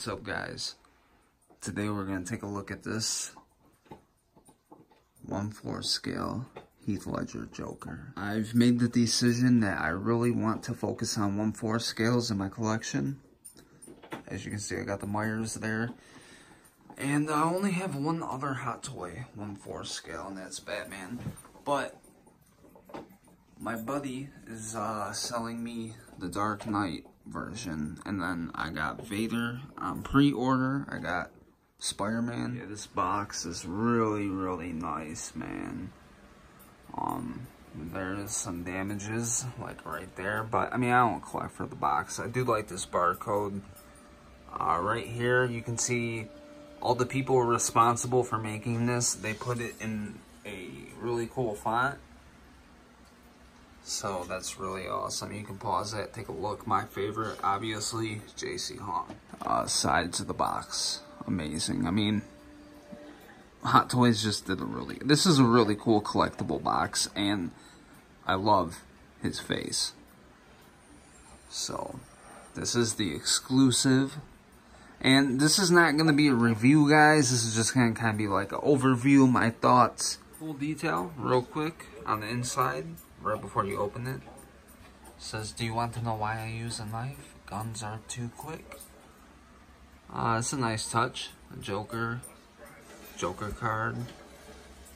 What's up, guys? Today we're going to take a look at this 1/4 scale Heath Ledger Joker. I've made the decision that I really want to focus on 1/4 scales in my collection. As you can see, I got the Myers there. And I only have one other Hot Toy 1/4 scale, and that's Batman. But my buddy is selling me the Dark Knight version, and then I got Vader on pre-order. I got Spider-Man. Yeah, this box is really nice, man. There's some damages like right there, but I mean, I don't collect for the box. I do like this barcode. Right here you can see all the people responsible for making this. They put it in a really cool font. So that's really awesome. You can pause that, take a look. My favorite, obviously, JC Hong. Sides of the box, amazing. I mean, Hot Toys just did this is a really cool collectible box, and I love his face. So, this is the exclusive. And this is not going to be a review, guys. This is just going to kind of be like an overview, my thoughts. Cool detail, real quick, on the inside. Right before you open it, says, "Do you want to know why I use a knife? Guns are too quick." It's a nice touch. A Joker card. You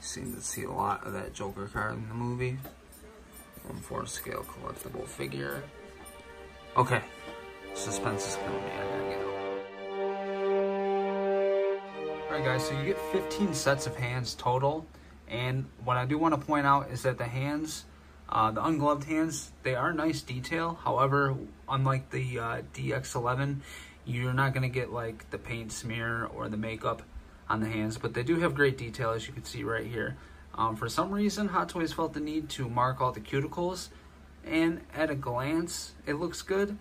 seem to see a lot of that Joker card in the movie. 1/4 scale collectible figure. Okay, suspense is killing me. I gotta get out. Alright, guys, so you get 15 sets of hands total, and what I do want to point out is that the hands, the ungloved hands, they are nice detail. However, unlike the DX11, you're not going to get like the paint smear or the makeup on the hands, but they do have great detail, as you can see right here. For some reason, Hot Toys felt the need to mark all the cuticles, and at a glance, it looks good.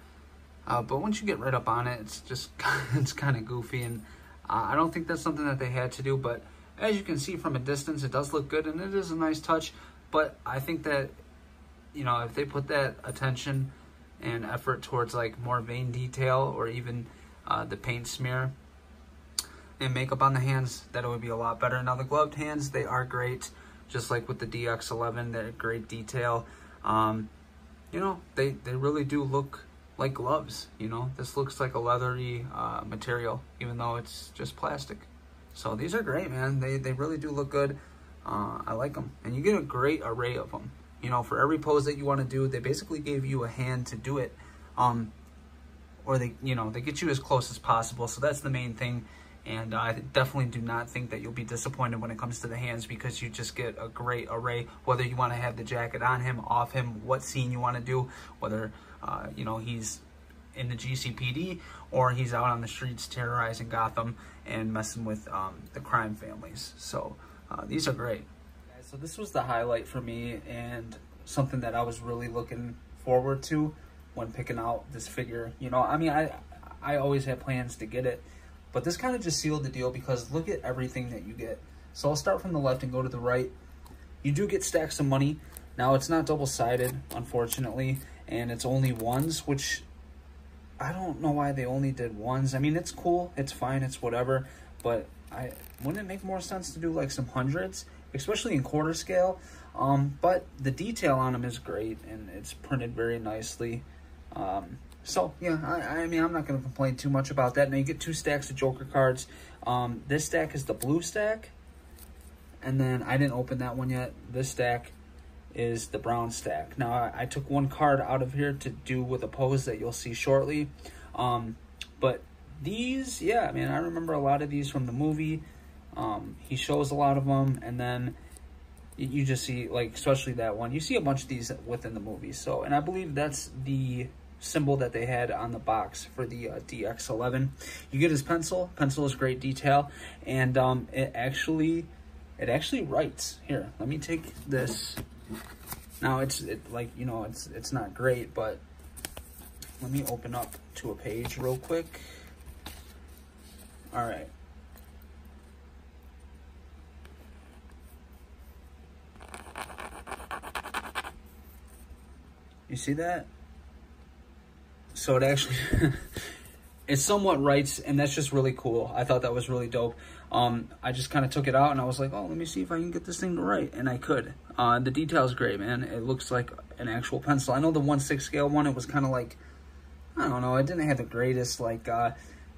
But once you get right up on it, it's just it's kind of goofy, and I don't think that's something that they had to do. But as you can see from a distance, it does look good, and it is a nice touch. But I think that, you know, if they put that attention and effort towards like more vein detail or even the paint smear and makeup on the hands, that it would be a lot better. Now the gloved hands, they are great, just like with the DX11, they're great detail. You know, they really do look like gloves. You know, this looks like a leathery material, even though it's just plastic. So these are great, man. They really do look good. I like them, and you get a great array of them. You know, for every pose that you want to do, they basically gave you a hand to do it, or they get you as close as possible. So that's the main thing, and I definitely do not think that you'll be disappointed when it comes to the hands, because you just get a great array. Whether you want to have the jacket on him, off him, what scene you want to do, whether you know, he's in the GCPD or he's out on the streets terrorizing Gotham and messing with the crime families. So these are great. So this was the highlight for me, and something that I was really looking forward to when picking out this figure. You know, I mean, I always had plans to get it, but this kind of just sealed the deal, because look at everything that you get. So I'll start from the left and go to the right. You do get stacks of money. Now, it's not double-sided, unfortunately, and it's only ones, which I don't know why they only did ones. I mean, it's cool, it's fine, it's whatever, but wouldn't it make more sense to do like some hundreds? Especially in quarter scale, but the detail on them is great, and it's printed very nicely. So yeah, I mean, I'm not going to complain too much about that. Now you get 2 stacks of Joker cards. This stack is the blue stack, and then I didn't open that one yet. This stack is the brown stack. Now I took one card out of here to do with a pose that you'll see shortly. But these, yeah, man, I remember a lot of these from the movie. He shows a lot of them, and then you just see, like, especially that one, you see a bunch of these within the movie. So, and I believe that's the symbol that they had on the box for the DX11. You get his pencil. Pencil is great detail, and it actually writes. Here, let me take this. Now like, you know, it's not great, but let me open up to a page real quick. All right. You see that? So it actually it's somewhat rights, and that's just really cool. I thought that was really dope. I just kind of took it out, and I was like, oh, let me see if I can get this thing to write, and I could. The detail's great, man. It looks like an actual pencil. I know the 1/6 scale one, it was kind of like, I don't know, it didn't have the greatest, like,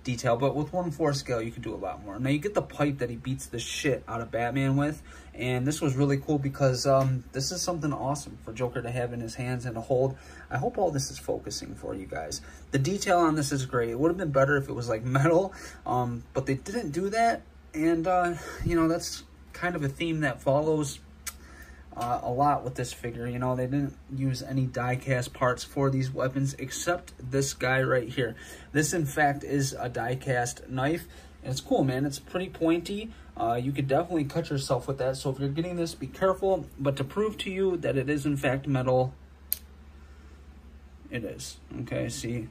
detail, but with 1/4 scale, you could do a lot more. Now, you get the pipe that he beats the shit out of Batman with, and this was really cool because this is something awesome for Joker to have in his hands and to hold. I hope all this is focusing for you guys. The detail on this is great. It would have been better if it was, like, metal, but they didn't do that, and, you know, that's kind of a theme that follows a lot with this figure. You know, they didn't use any die-cast parts for these weapons except this guy right here. This, in fact, is a die-cast knife, and it's cool, man. It's pretty pointy. You could definitely cut yourself with that, so if you're getting this, be careful. But to prove to you that it is, in fact, metal, it is. Okay, see?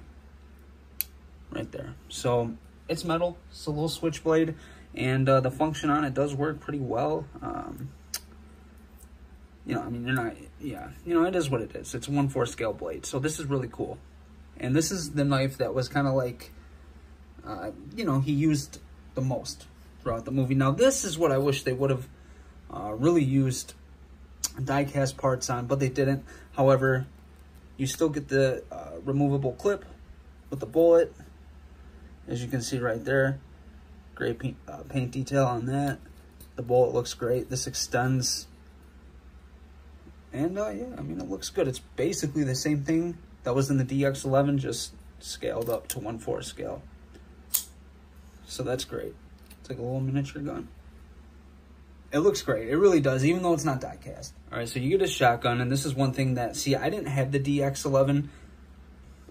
Right there. So, it's metal. It's a little switchblade, and the function on it does work pretty well. You know, I mean, you're not, yeah, you know, it is what it is. It's a 1/4 scale blade. So this is really cool. And this is the knife that was kind of like, you know, he used the most throughout the movie. Now, this is what I wish they would have really used die-cast parts on, but they didn't. However, you still get the removable clip with the bullet, as you can see right there. Great paint detail on that. The bullet looks great. This extends. And, yeah, I mean, it looks good. It's basically the same thing that was in the DX11, just scaled up to 1/4 scale. So that's great. It's like a little miniature gun. It looks great. It really does, even though it's not die-cast. All right, so you get a shotgun, and this is one thing that, see, I didn't have the DX11.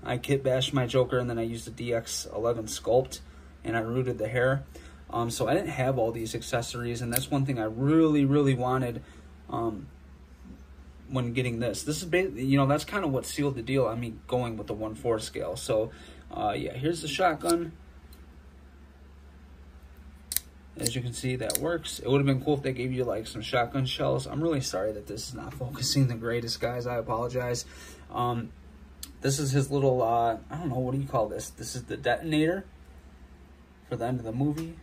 I kit-bashed my Joker, and then I used the DX11 sculpt, and I rooted the hair. So I didn't have all these accessories, and that's one thing I really, really wanted, when getting this. This is basically, you know, that's kind of what sealed the deal. I mean, going with the 1/4 scale. So, yeah, here's the shotgun. As you can see, that works. It would have been cool if they gave you, like, some shotgun shells. I'm really sorry that this is not focusing the greatest, guys. I apologize. This is his little, I don't know, what do you call this? This is the detonator for the end of the movie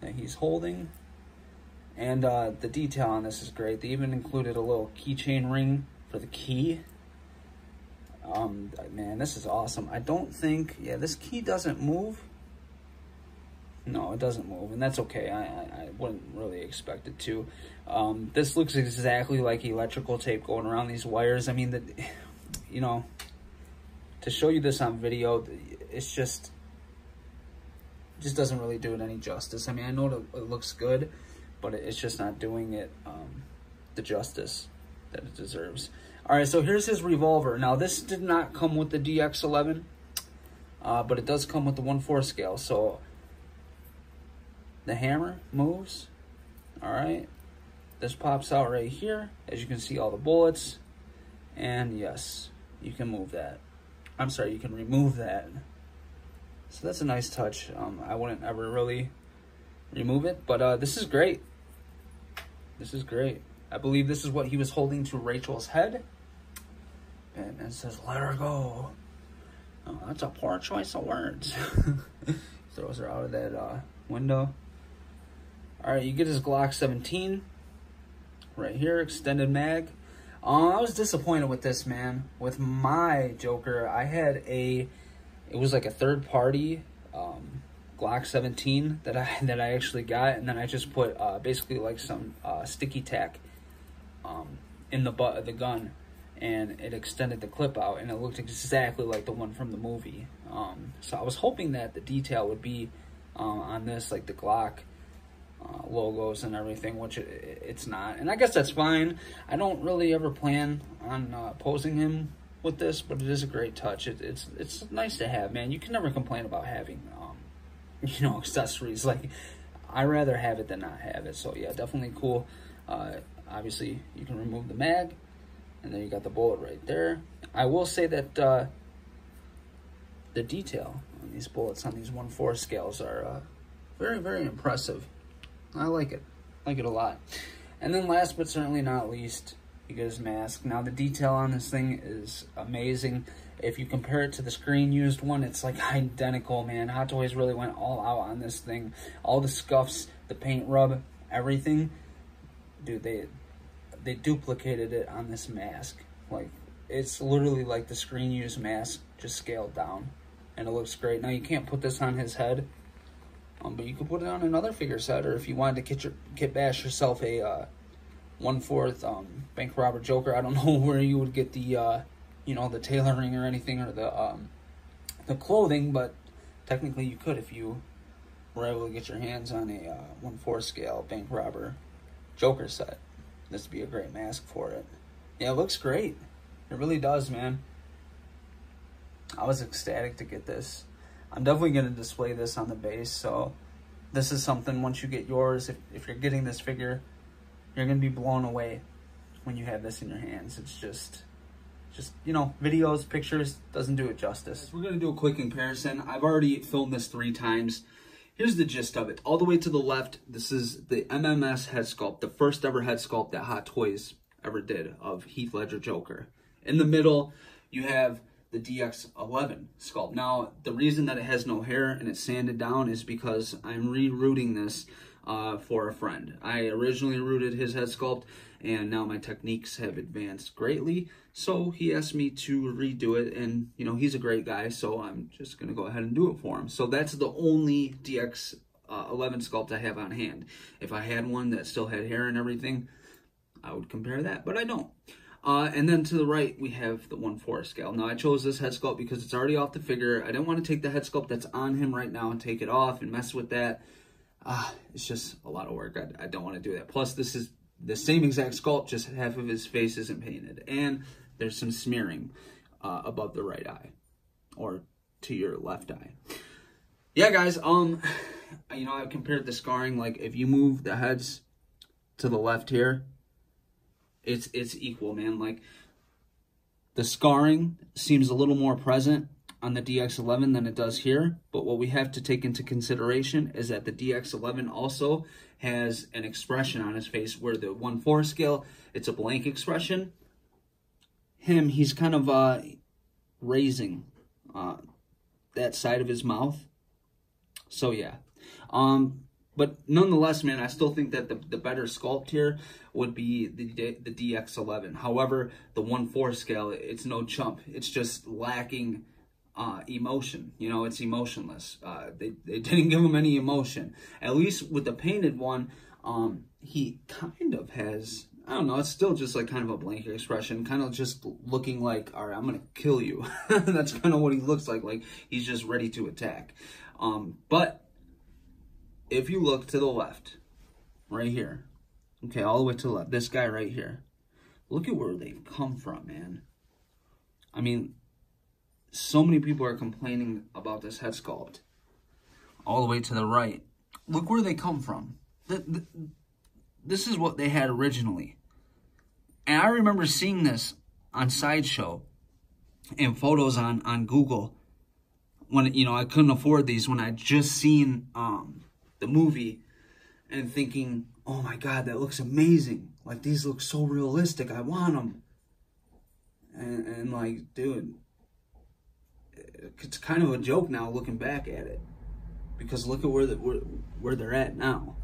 that he's holding. And the detail on this is great. They even included a little keychain ring for the key. Man, this is awesome. I don't think, yeah, this key doesn't move. No, it doesn't move, and that's okay. I wouldn't really expect it to. This looks exactly like electrical tape going around these wires. I mean, you know, to show you this on video, it's just, it just doesn't really do it any justice. I mean, I know it looks good, but it's just not doing it the justice that it deserves. All right, so here's his revolver. Now, this did not come with the DX11, but it does come with the 1/4 scale. So the hammer moves, all right. This pops out right here. As you can see, all the bullets. And yes, you can move that. I'm sorry, you can remove that. So that's a nice touch. I wouldn't ever really remove it, but this is great. This is great. I believe this is what he was holding to Rachel's head. And it says, let her go. Oh, that's a poor choice of words. Throws her out of that window. All right, you get his Glock 17. Right here, extended mag. I was disappointed with this, man. With my Joker, I had it was like a third party, Glock 17 that I actually got, and then I just put basically like some sticky tack in the butt of the gun, and it extended the clip out, and it looked exactly like the one from the movie. So I was hoping that the detail would be on this, like the Glock logos and everything, which it's not, and I guess that's fine. I don't really ever plan on posing him with this, but it is a great touch. It's nice to have, man. You can never complain about having you know, accessories. Like, I rather have it than not have it. So yeah, definitely cool. Obviously you can remove the mag, and then you got the bullet right there. I will say that the detail on these bullets on these 1/4 scales are very, very impressive. I like it a lot. And then last but certainly not least, You get his mask. Now, the detail on this thing is amazing. If you compare it to the screen used one, it's like identical, man. Hot Toys really went all out on this thing. All the scuffs, the paint rub, everything. Dude, they duplicated it on this mask. Like, it's literally like the screen used mask, just scaled down. And it looks great. Now, you can't put this on his head. But you could put it on another figure's head. Or if you wanted to kit bash yourself a 1/4 bank robber Joker. I don't know where you would get the you know, the tailoring or anything, or the clothing, but technically you could if you were able to get your hands on a 1/4 scale bank robber Joker set. This would be a great mask for it. Yeah, it looks great. It really does, man. I was ecstatic to get this. I'm definitely going to display this on the base, so this is something, once you get yours, if you're getting this figure, you're going to be blown away when you have this in your hands. It's just, you know, videos, pictures, doesn't do it justice. We're going to do a quick comparison. I've already filmed this 3 times. Here's the gist of it. All the way to the left, this is the MMS head sculpt, the first ever head sculpt that Hot Toys ever did of Heath Ledger Joker. In the middle, you have the DX11 sculpt. Now, the reason that it has no hair and it's sanded down is because I'm rerouting this for a friend. I originally rooted his head sculpt, and now my techniques have advanced greatly, so he asked me to redo it, and, you know, he's a great guy, so I'm just gonna go ahead and do it for him. So that's the only DX11 sculpt I have on hand. If I had one that still had hair and everything, I would compare that, but I don't. And then to the right, we have the 1/4 scale. Now, I chose this head sculpt because it's already off the figure. I didn't want to take the head sculpt that's on him right now and take it off and mess with that. It's just a lot of work. I don't want to do that. Plus, this is the same exact sculpt, just half of his face isn't painted. And there's some smearing above the right eye, or to your left eye. Yeah, guys, you know, I compared the scarring. Like, if you move the heads to the left here, it's equal, man. Like, the scarring seems a little more present on the DX11 than it does here, but what we have to take into consideration is that the DX11 also has an expression on his face, where the 1/4 scale, it's a blank expression. Him, he's kind of raising that side of his mouth. So yeah, but nonetheless, man, I still think that the better sculpt here would be the DX11. However, the 1/4 scale, it's no chump. It's just lacking emotion. You know, it's emotionless. They didn't give him any emotion. At least with the painted one, he kind of has, I don't know, it's still just like kind of a blank expression, kind of just looking like, all right, I'm going to kill you. That's kind of what he looks like he's just ready to attack. But if you look to the left, right here, okay, all the way to the left, this guy right here, look at where they've come from, man. I mean, so many people are complaining about this head sculpt. All the way to the right, look where they come from. This is what they had originally. And I remember seeing this on Sideshow and photos on Google when, you know, I couldn't afford these, when I just seen the movie, and thinking, oh my god, that looks amazing, like, these look so realistic, I want them. And like, dude, it's kind of a joke now looking back at it, because look at where they're at now.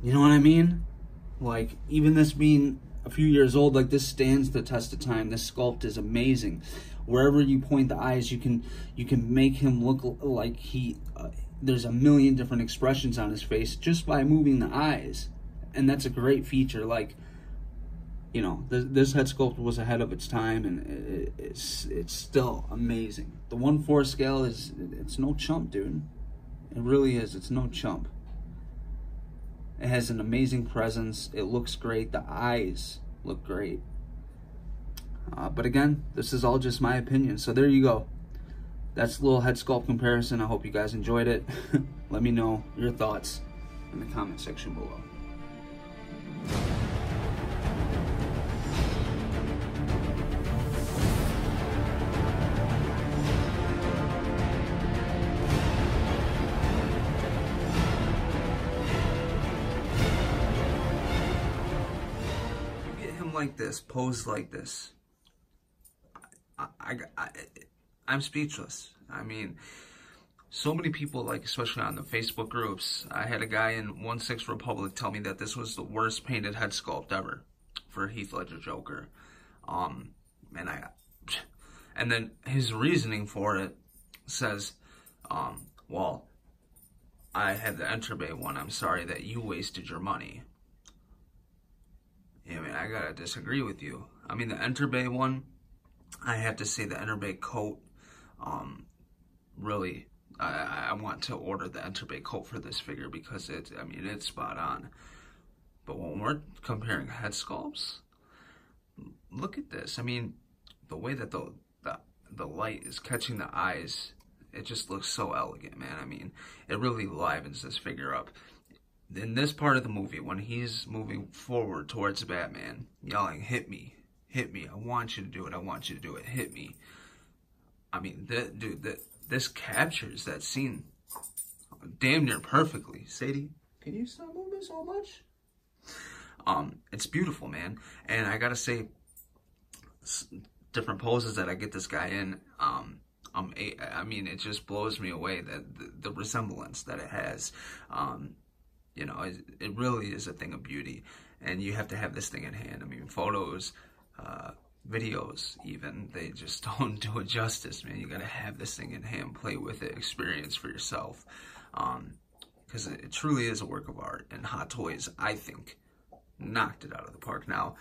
You know what I mean? Like, even this being a few years old, like, this stands the test of time. This sculpt is amazing. Wherever you point the eyes, you can make him look like he there's a million different expressions on his face just by moving the eyes. And that's a great feature. Like, you know, this head sculpt was ahead of its time, and it's still amazing. The 1/4 scale is, it's no chump, dude. It really is. It's no chump. It has an amazing presence. It looks great. The eyes look great. But again, this is all just my opinion. So there you go. That's a little head sculpt comparison. I hope you guys enjoyed it. Let me know your thoughts in the comment section below. You get him come like this, pose like this. I'm speechless. I mean, so many people, like, especially on the Facebook groups, I had a guy in 1/6 Republic tell me that this was the worst painted head sculpt ever for Heath Ledger Joker. And then his reasoning for it says, well, I had the Enterbay one. I'm sorry that you wasted your money. I mean, I gotta disagree with you. I mean, the Enterbay one, I have to say the Enterbay coat, really, I want to order the Enterbay coat for this figure because it's, I mean, it's spot on. But when we're comparing head sculpts, look at this. I mean, the way that the light is catching the eyes, it just looks so elegant, man. I mean, it really livens this figure up. In this part of the movie, when he's moving forward towards Batman, yelling, hit me, I want you to do it, I want you to do it, hit me. I mean, this captures that scene damn near perfectly. Sadie, can you stop moving so much? It's beautiful, man. And I gotta say, different poses that I get this guy in, I mean, it just blows me away that the resemblance that it has. You know, it really is a thing of beauty, and you have to have this thing in hand. I mean, photos, videos, even, they just don't do it justice, man. You gotta have this thing in hand, play with it, experience for yourself, because it truly is a work of art. And Hot Toys, I think, knocked it out of the park. Now,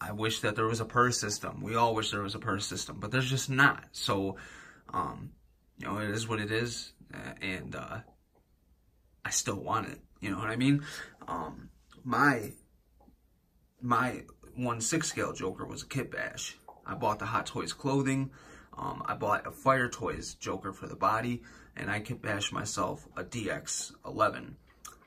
I wish that there was a purse system. We all wish there was a purse system, but there's just not. So, you know, it is what it is, and I still want it. You know what I mean? My 1/6 scale Joker was a kit bash. I bought the Hot Toys clothing. I bought a Fire Toys Joker for the body, and I kit bashed myself a DX11.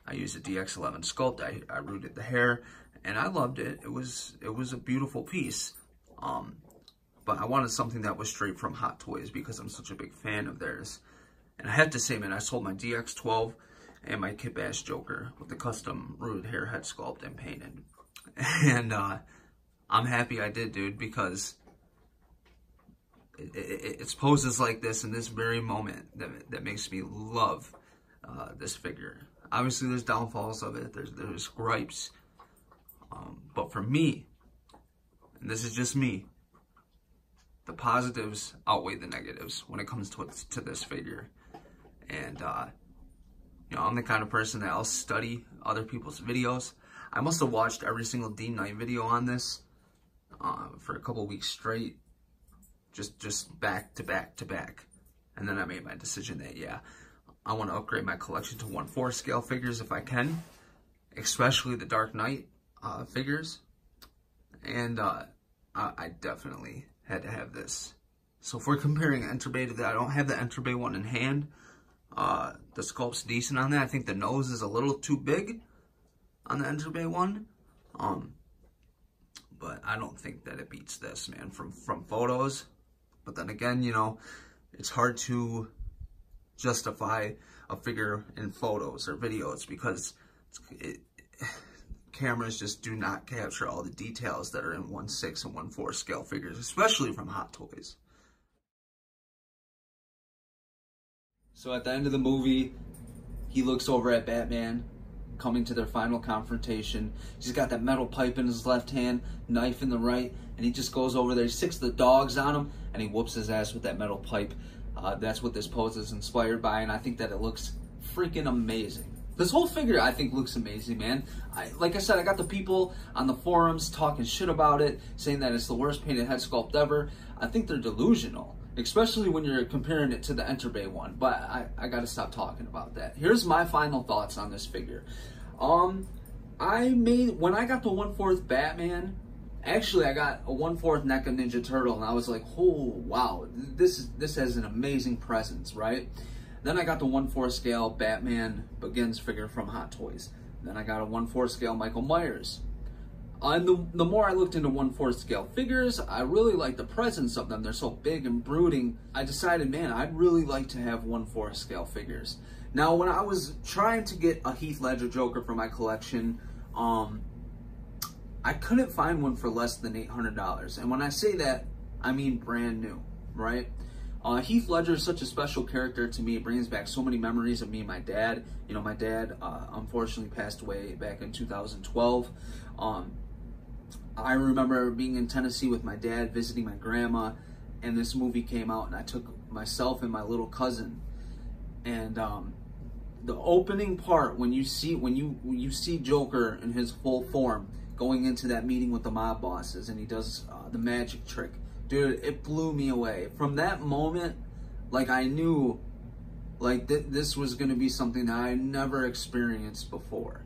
I used a DX11 sculpt. I rooted the hair, and I loved it. It was a beautiful piece. But I wanted something that was straight from Hot Toys because I'm such a big fan of theirs. And I have to say, man, I sold my DX12 and my kit bash Joker with the custom rooted hair, head sculpt, and painted. And I'm happy I did, dude, because it's poses like this in this very moment that makes me love this figure. Obviously, there's downfalls of it. There's gripes. But for me, and this is just me, the positives outweigh the negatives when it comes to this figure. And, you know, I'm the kind of person that I'll study other people's videos. I must have watched every single Dean Knight video on this for a couple weeks straight. Just back to back to back. And then I made my decision that, yeah, I want to upgrade my collection to 1/4 scale figures if I can, especially the Dark Knight figures. And I definitely had to have this. So if we're comparing Enterbay to that, I don't have the Enterbay one in hand. The sculpt's decent on that. I think the nose is a little too big on the Enterbay one. But I don't think that it beats this, man, from photos. But then again, you know, it's hard to justify a figure in photos or videos because cameras just do not capture all the details that are in 1/6 and 1/4 scale figures, especially from Hot Toys. So at the end of the movie, he looks over at Batman, coming to their final confrontation. He's got that metal pipe in his left hand, knife in the right, and he just goes over there, he sticks the dogs on him, and he whoops his ass with that metal pipe. That's what this pose is inspired by, and I think that it looks freaking amazing. This whole figure, I think, looks amazing, man. Like I said, I got the people on the forums talking shit about it, saying that it's the worst painted head sculpt ever. I think they're delusional, especially when you're comparing it to the Enterbay one. But I got to stop talking about that. Here's my final thoughts on this figure. When I got the 1/4 Batman, actually, I got a 1/4 NECA Ninja Turtle, and I was like, oh, wow, this has an amazing presence, right? Then I got the 1/4 scale Batman Begins figure from Hot Toys. Then I got a 1/4 scale Michael Myers. And the more I looked into 1/4 scale figures, I really like the presence of them. They're so big and brooding. I decided, man, I'd really like to have 1/4 scale figures. Now, when I was trying to get a Heath Ledger Joker for my collection, I couldn't find one for less than $800. And when I say that, I mean brand new, right? Heath Ledger is such a special character to me. It brings back so many memories of me and my dad. You know, my dad unfortunately passed away back in 2012. I remember being in Tennessee with my dad, visiting my grandma, and this movie came out, and I took myself and my little cousin. And the opening part, when you see Joker in his full form going into that meeting with the mob bosses, and he does the magic trick, dude, it blew me away. From that moment, like, I knew, like, this was going to be something that I never experienced before.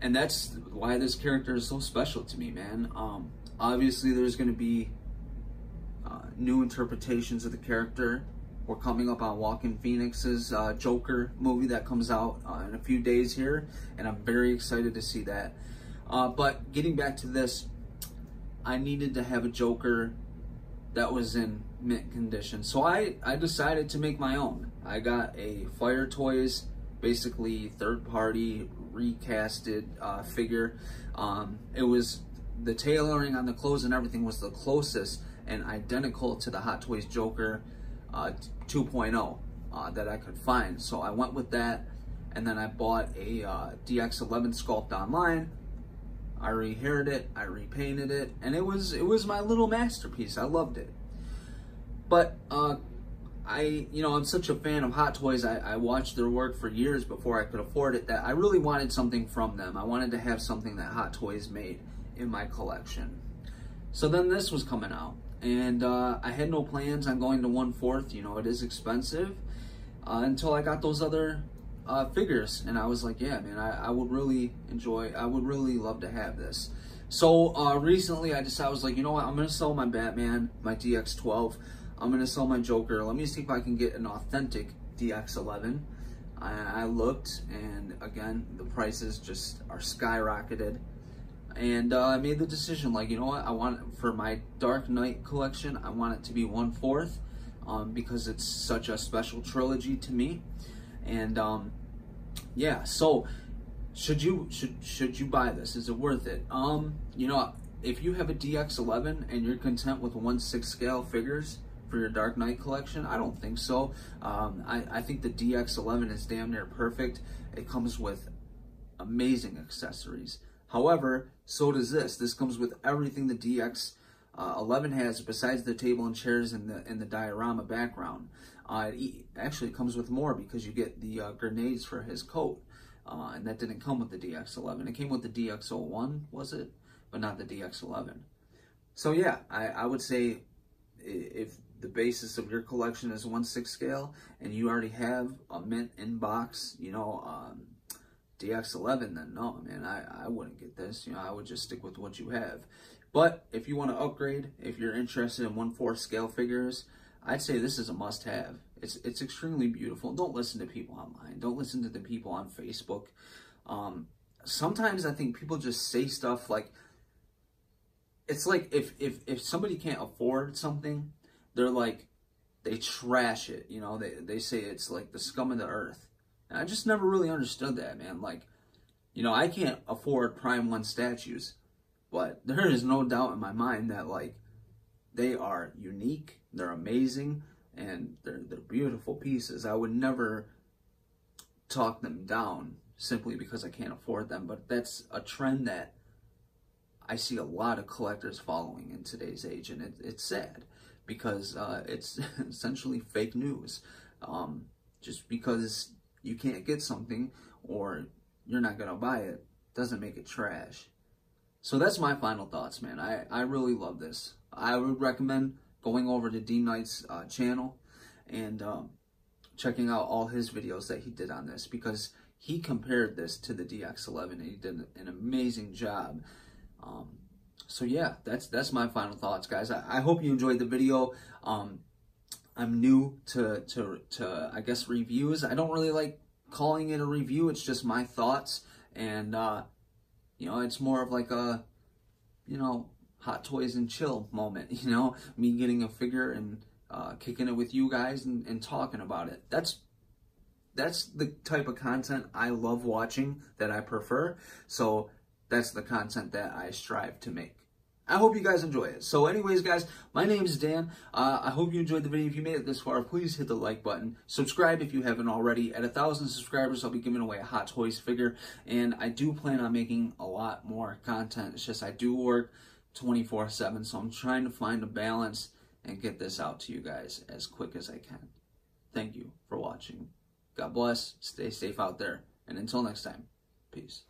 And that's why this character is so special to me, man. Obviously, there's going to be new interpretations of the character. We're coming up on Joaquin Phoenix's Joker movie that comes out in a few days here, and I'm very excited to see that. But getting back to this, I needed to have a Joker that was in mint condition. So I decided to make my own. I got a Fire Toys, basically third-party recasted figure. It was the tailoring on the clothes and everything was the closest and identical to the Hot Toys Joker 2.0 that I could find. So I went with that, and then I bought a DX11 sculpt online. I rehaired it, I repainted it, and it was my little masterpiece. I loved it. But I'm such a fan of Hot Toys. I watched their work for years before I could afford it, that I really wanted something from them. I wanted to have something that Hot Toys made in my collection. So then this was coming out, and I had no plans on going to 1/4. You know, it is expensive, until I got those other figures, and I was like, yeah, man, I would really love to have this. So recently I decided, I was like, you know what, I'm gonna sell my Batman, my DX12, I'm gonna sell my Joker. Let me see if I can get an authentic DX11. I looked, and again, the prices just are skyrocketed, and I made the decision, like, you know what, I want, for my Dark Knight collection, I want it to be 1/4, because it's such a special trilogy to me. And yeah, so should you buy this? Is it worth it? You know, if you have a DX11 and you're content with 1/6 scale figures for your Dark Knight collection, I don't think so. I think the DX11 is damn near perfect. It comes with amazing accessories. However, so does this. This comes with everything the DX11 has, besides the table and chairs and the diorama background. Actually, it comes with more, because you get the grenades for his coat, and that didn't come with the DX11. It came with the DX01, was it? But not the DX11. So yeah, I would say, if the basis of your collection is 1/6 scale and you already have a mint in-box, you know, DX11, then no, man, I wouldn't get this. You know, I would just stick with what you have. But if you want to upgrade, if you're interested in 1/4 scale figures, I'd say this is a must-have. It's extremely beautiful. Don't listen to people online. Don't listen to the people on Facebook. Sometimes I think people just say stuff like, it's like if somebody can't afford something, they're like, they trash it. You know, they say it's like the scum of the earth. And I just never really understood that, man. Like, you know, I can't afford Prime 1 statues, but there is no doubt in my mind that, like, they are unique, they're amazing, and they're beautiful pieces. I would never talk them down simply because I can't afford them, but that's a trend that I see a lot of collectors following in today's age, and it's sad, because it's essentially fake news. Just because you can't get something or you're not going to buy it doesn't make it trash. So that's my final thoughts, man. I really love this. I would recommend going over to D Knight's channel and checking out all his videos that he did on this, because he compared this to the DX11 and he did an amazing job. So yeah, that's my final thoughts, guys. I hope you enjoyed the video. I'm new to I guess reviews. I don't really like calling it a review. It's just my thoughts, and you know, it's more of like a, you know, Hot Toys and chill moment, you know, me getting a figure and kicking it with you guys and talking about it. That's the type of content I love watching, that I prefer. So that's the content that I strive to make. I hope you guys enjoy it. So anyways, guys, my name is Dan. I hope you enjoyed the video. If you made it this far, please hit the like button. Subscribe if you haven't already. At 1,000 subscribers, I'll be giving away a Hot Toys figure. And I do plan on making a lot more content. It's just I do work 24/7. So I'm trying to find a balance and get this out to you guys as quick as I can. Thank you for watching. God bless. Stay safe out there. And until next time, peace.